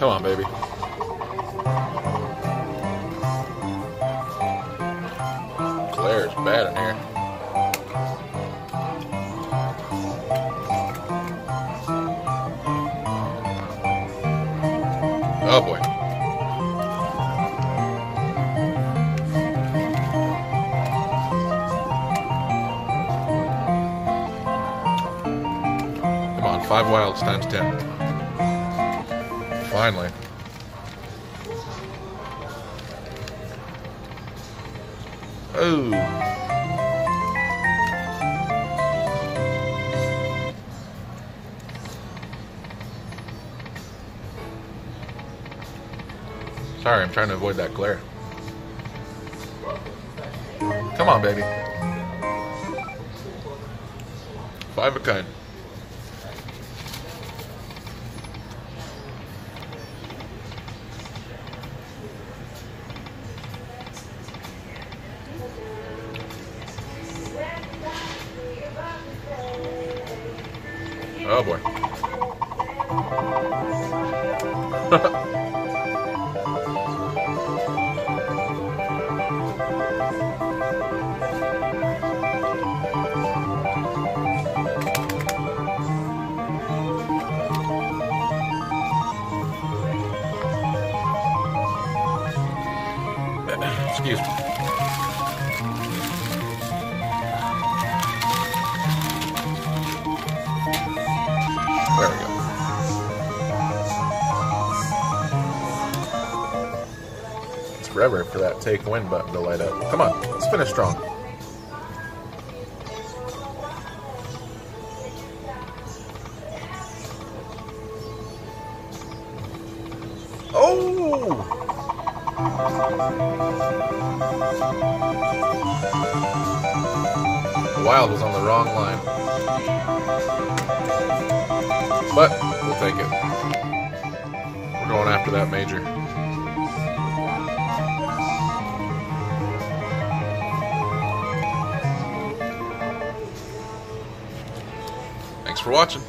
Come on, baby. Glare is bad in here. Oh boy. Come on, 5 wilds times 10. Finally. Oh. Sorry, I'm trying to avoid that glare. Come on, baby. 5 of a kind. Oh boy. Excuse me. There we go. It's forever for that take wind button to light up. Come on, let's finish strong. Oh! Wild was on the wrong line, but we'll take it. We're going after that major. Thanks for watching.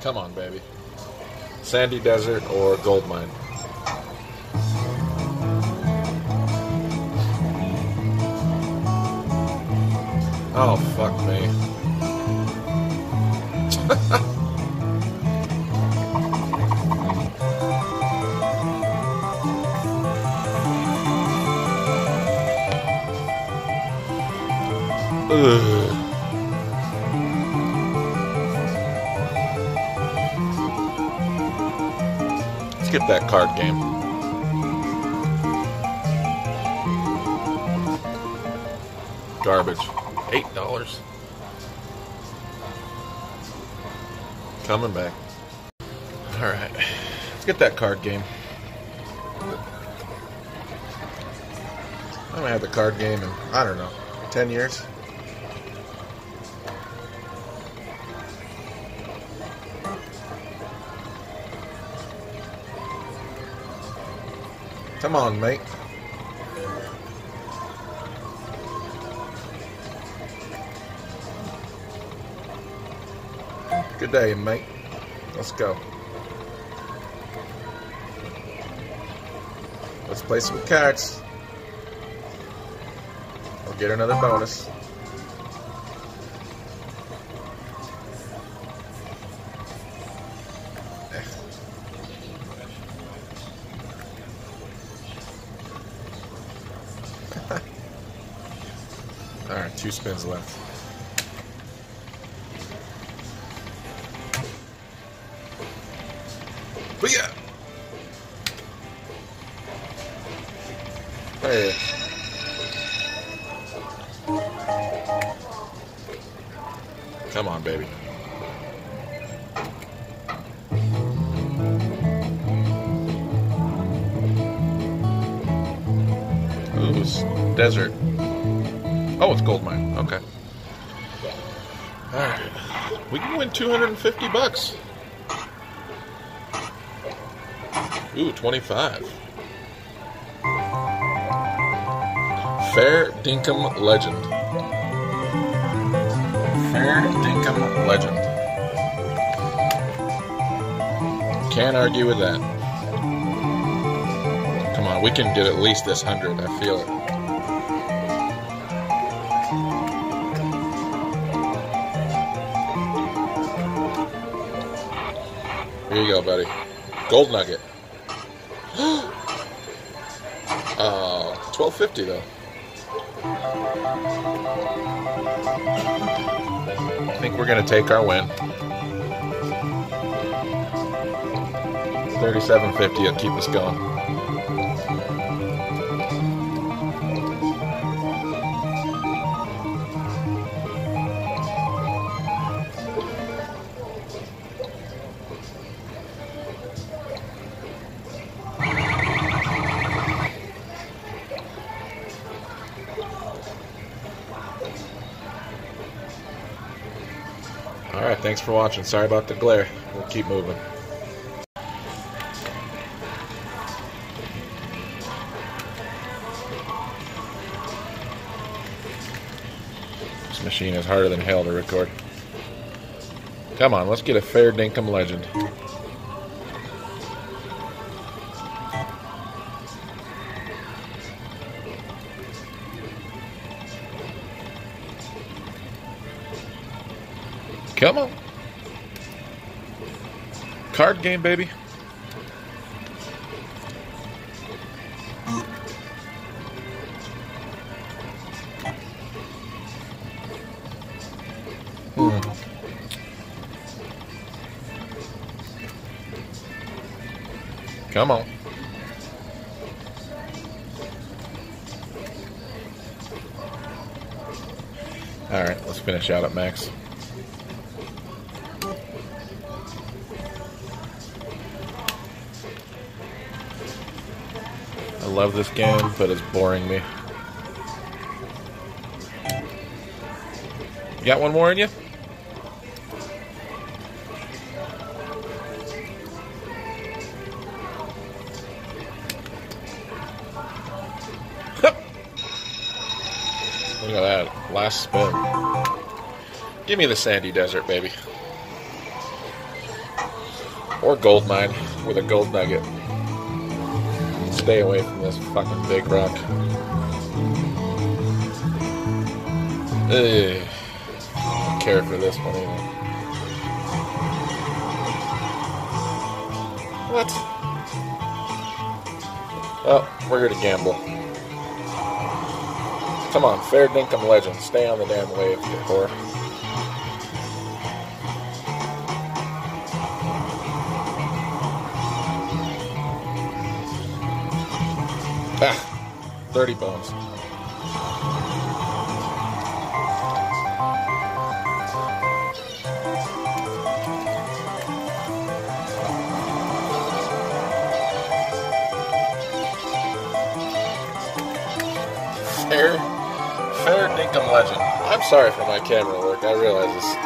Come on, baby. Sandy Desert or Gold Mine. Oh, fuck me. Ugh. Let's get that card game. Garbage. $8. Coming back. Alright. Let's get that card game. I haven't had the card game in, I don't know, 10 years? Come on, mate. Good day, mate. Let's go. Let's play some cards. I'll get another bonus. Alright, 2 spins left. But yeah! Hey. Come on, baby. Ooh, it's desert. Oh, it's Gold Mine. Okay. Alright. We can win $250. Ooh, 25. Fair dinkum Legend. Fair dinkum Legend. Can't argue with that. Come on, we can get at least this 100. I feel it. Here you go, buddy. Gold nugget. $12.50 though. I think we're gonna take our win. $37.50 will keep us going. Alright, thanks for watching. Sorry about the glare. We'll keep moving. This machine is harder than hell to record. Come on, let's get a Fair Dinkum Legend. Come on. Card game, baby. Come on. All right, let's finish out at max. I love this game, but it's boring me. You got one more in you? Look at that. Last spin. Give me the Sandy Desert, baby. Or Gold Mine with a gold nugget. Stay away from this fucking big rock. Ugh. I don't care for this one either. What? Oh, we're gonna gamble. Come on, Fair Dinkum Legend. Stay on the damn wave, you whore. Ah, 30 bones. Fair dinkum legend. I'm sorry for my camera work, I realize this.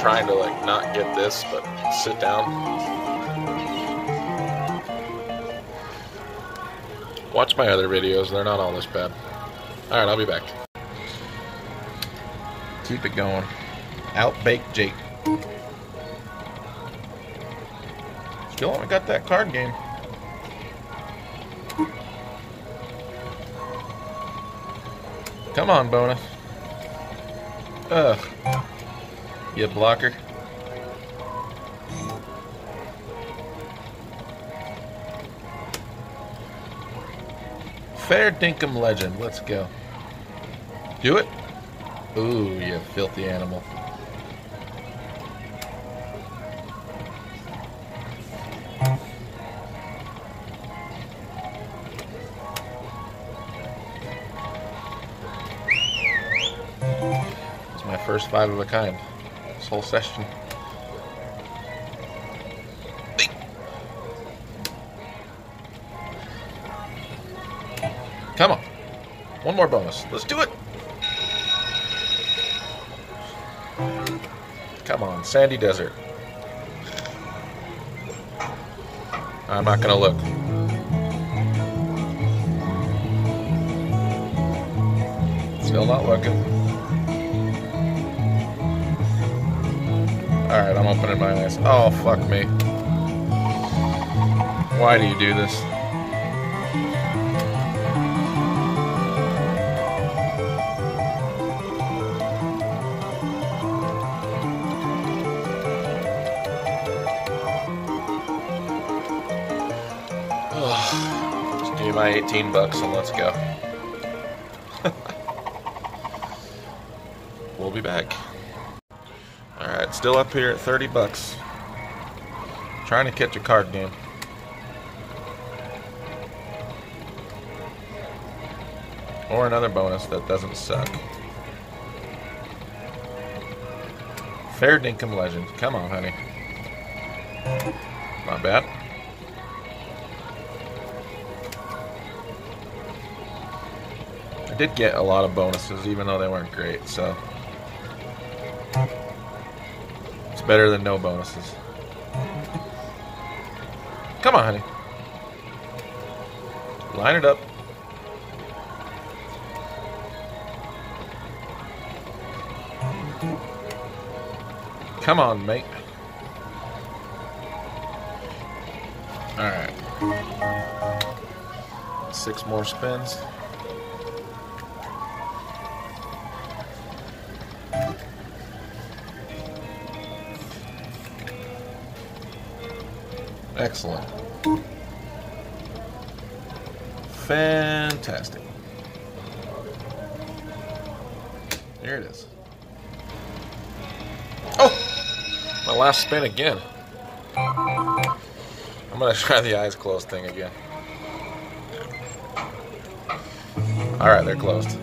Trying to like not get this, but sit down. Watch my other videos, they're not all this bad. Alright, I'll be back. Keep it going. Outback Jack. Still haven't got that card game. Come on, bonus. Ugh. You blocker. Fair dinkum legend. Let's go. Do it. Ooh, you filthy animal. It's my first five of a kind. This whole session. Come on. One more bonus. Let's do it. Come on, Sandy Desert. I'm not gonna look. Still not looking. Alright, I'm opening my eyes. Oh, fuck me. Why do you do this? Ugh. Just give me my 18 bucks and let's go. We'll be back. Alright, still up here at 30 bucks. Trying to catch a card game. Or another bonus that doesn't suck. Fair dinkum Legend. Come on, honey. Not bad. I did get a lot of bonuses, even though they weren't great, so... It's better than no bonuses. Come on, honey. Line it up. Come on, mate. Alright. 6 more spins. Excellent. Fantastic. There it is. My last spin again. I'm gonna try the eyes closed thing again. Alright, they're closed.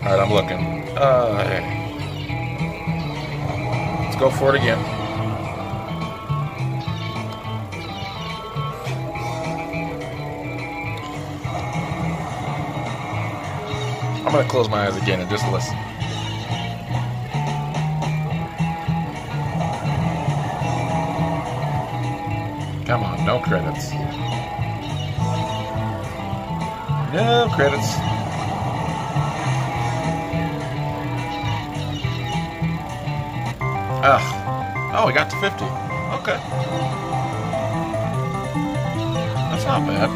Alright, I'm looking. Hey. Let's go for it again. I'm gonna close my eyes again and just listen. Come on, no credits. No credits. Ah. Oh, we got to 50. Okay. That's not bad.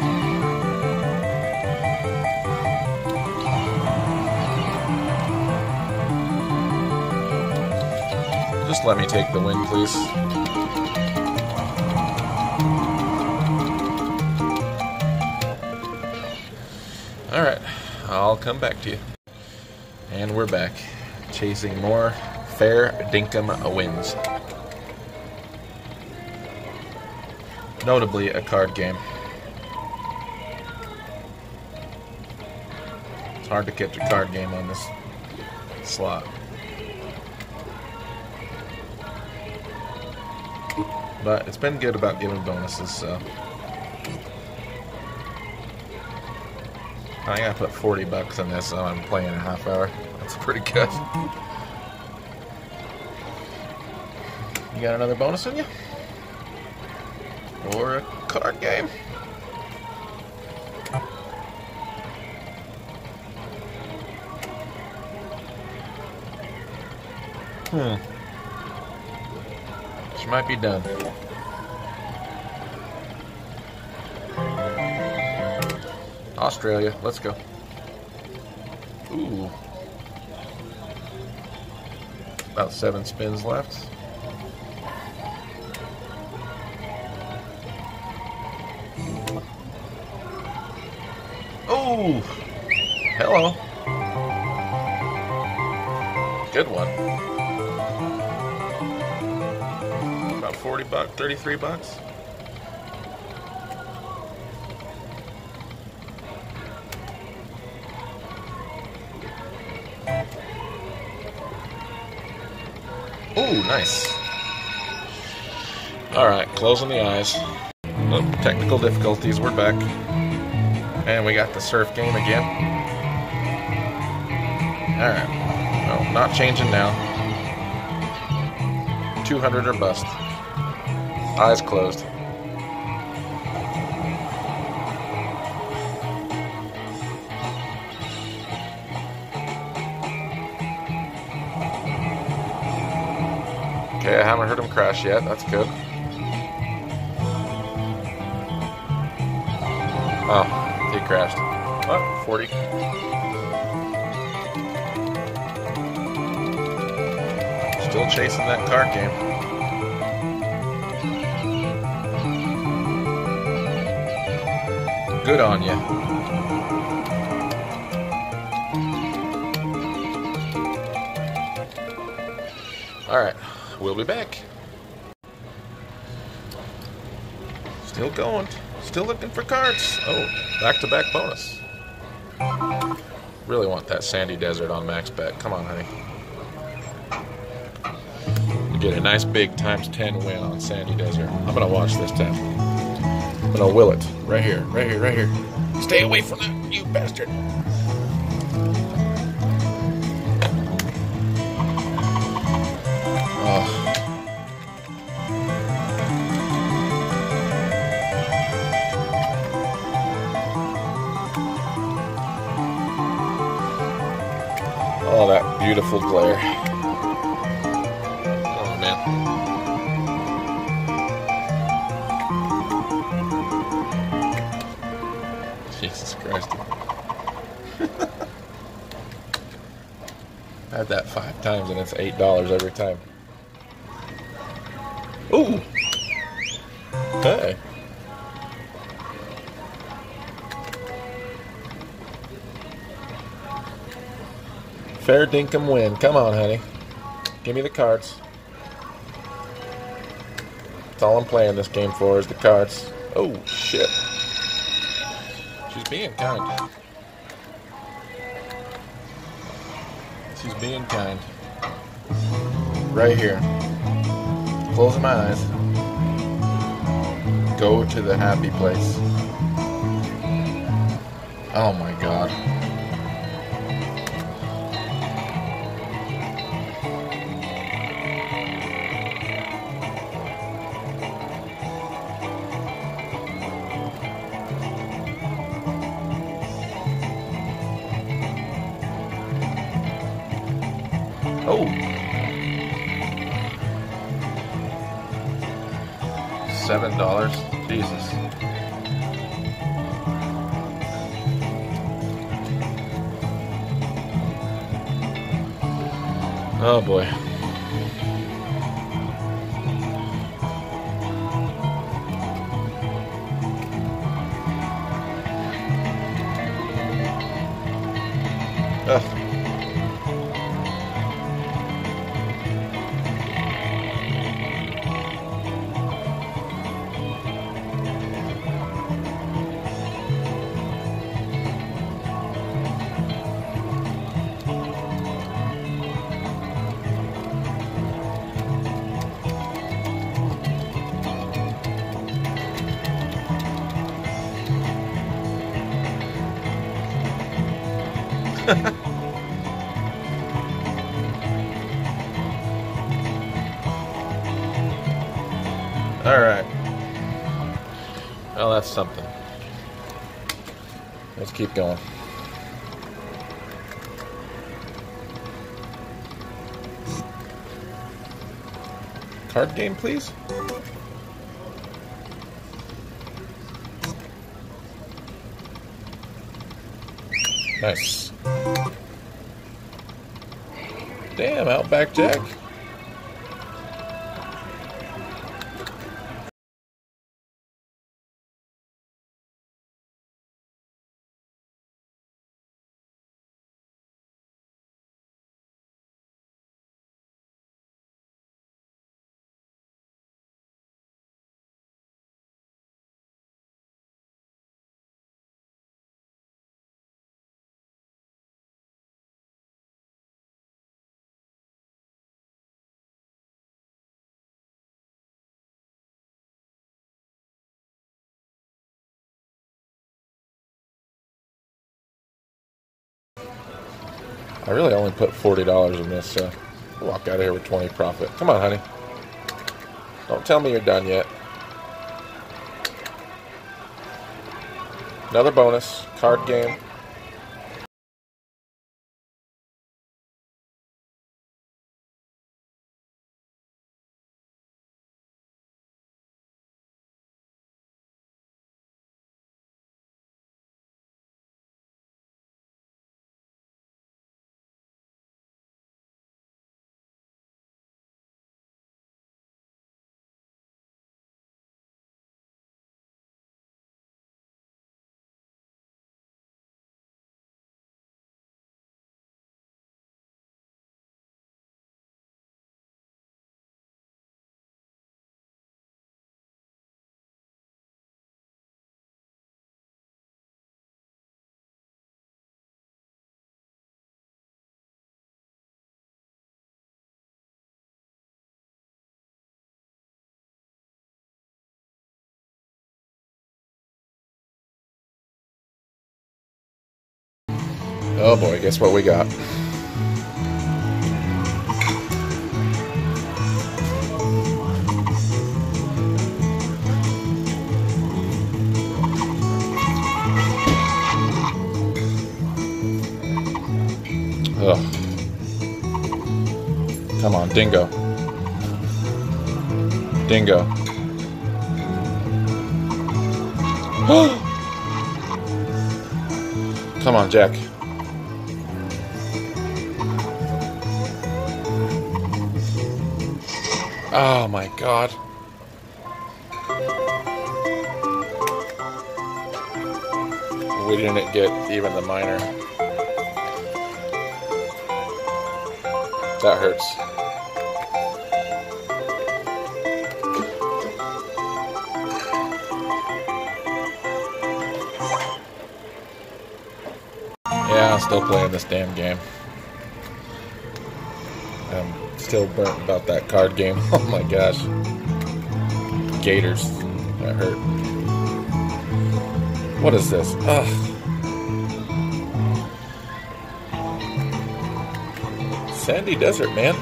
Just let me take the win, please. Alright, I'll come back to you. And we're back, chasing more fair dinkum wins. Notably a card game. It's hard to catch a card game on this slot. But it's been good about giving bonuses, so. I think I put 40 bucks on this, so I'm playing in a half hour. That's pretty good. You got another bonus in you? Or a card game? She might be done. Australia, let's go. Ooh. About 7 spins left. Oh! Hello. Good one. 40 bucks, 33 bucks. Ooh, nice. All right, closing the eyes. Look, technical difficulties, we're back. And we got the surf game again. All right, well, not changing now. 200 or bust. Eyes closed. Okay, I haven't heard him crash yet. That's good. Oh, he crashed. Oh, 40. Still chasing that car game. Good on you. Alright, we'll be back. Still going. Still looking for cards. Oh, back-to-back bonus. Really want that Sandy Desert on max bet. Come on, honey. You get a nice big ×10 win on Sandy Desert. I'm going to watch this time. I'm gonna will it. Right here, right here, right here. Stay away from that, you bastard. Oh, that beautiful glare. Oh, man. Jesus Christ. I had that 5 times and it's $8 every time. Ooh! Hey! Fair dinkum win. Come on, honey. Give me the cards. That's all I'm playing this game for is the cards. Oh, shit. She's being kind. She's being kind. Right here. Close my eyes. Go to the happy place. Oh my God. Oh! $7? Jesus. Oh boy. Ugh. Alright. Well, that's something. Let's keep going. Card game, please? Nice. Damn, Outback Jack. I really only put $40 in this, so I'll walk out of here with 20 profit. Come on, honey. Don't tell me you're done yet. Another bonus. Card game. Oh boy, guess what we got? Ugh. Come on, dingo. Dingo. Come on, Jack. Oh my God. We didn't get even the minor. That hurts. Yeah, I'm still playing this damn game. I'm still burnt about that card game. Oh my gosh. Gators. That hurt. What is this? Ugh. Sandy Desert, man.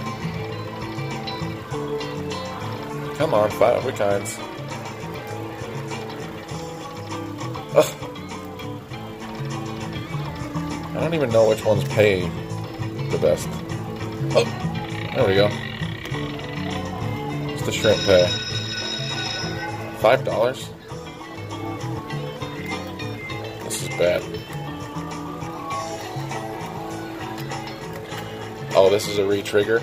Come on, 5 of a kinds. Ugh. I don't even know which ones pay the best. Oh, there we go. What's the shrimp pay? $5? This is bad. Oh, this is a re-trigger.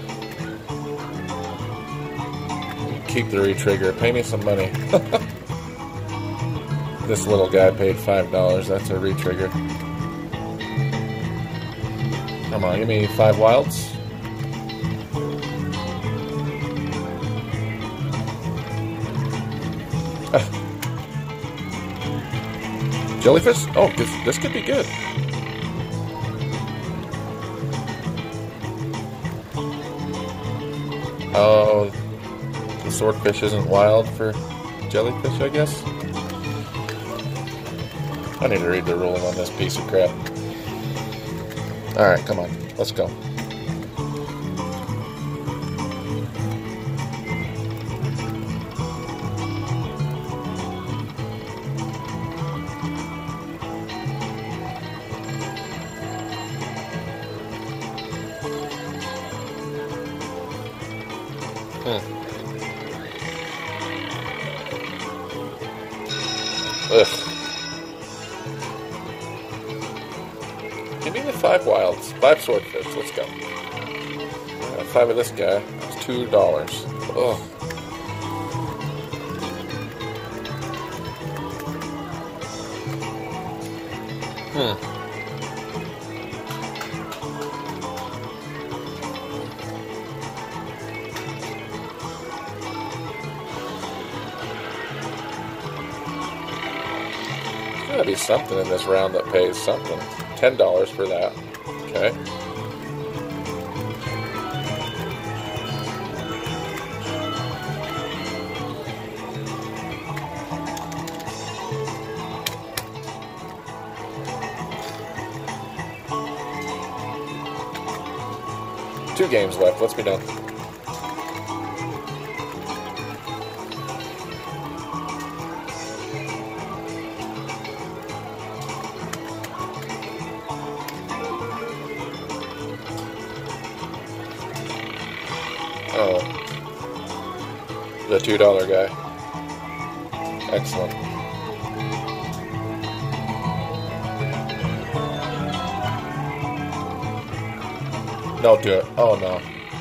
Keep the re-trigger. Pay me some money. This little guy paid $5. That's a re-trigger. Come on, give me 5 wilds. Jellyfish? Oh, this could be good. Oh, the swordfish isn't wild for jellyfish, I guess? I need to read the ruling on this piece of crap. Alright, come on. Let's go. Ugh. Give me the 5 wilds. 5 swordfish. Let's go. 5 of this guy. It's $2. Ugh. Gotta be something in this round that pays something. $10 for that. Okay. Two games left. Let's be done. Oh, the $2 guy. Excellent. Don't do it. Oh no.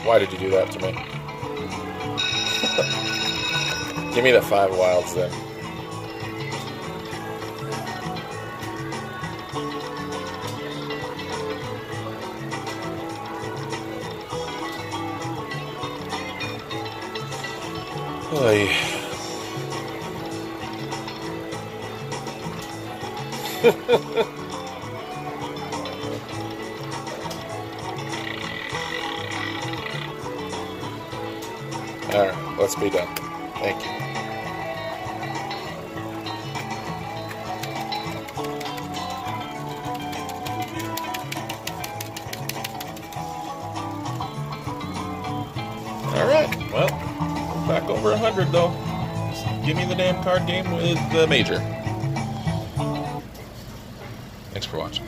Why did you do that to me? Give me the 5 wilds then. Alright, let's be done. Thank you. back over 100 though. Just give me the damn card game with the Major. Thanks for watching.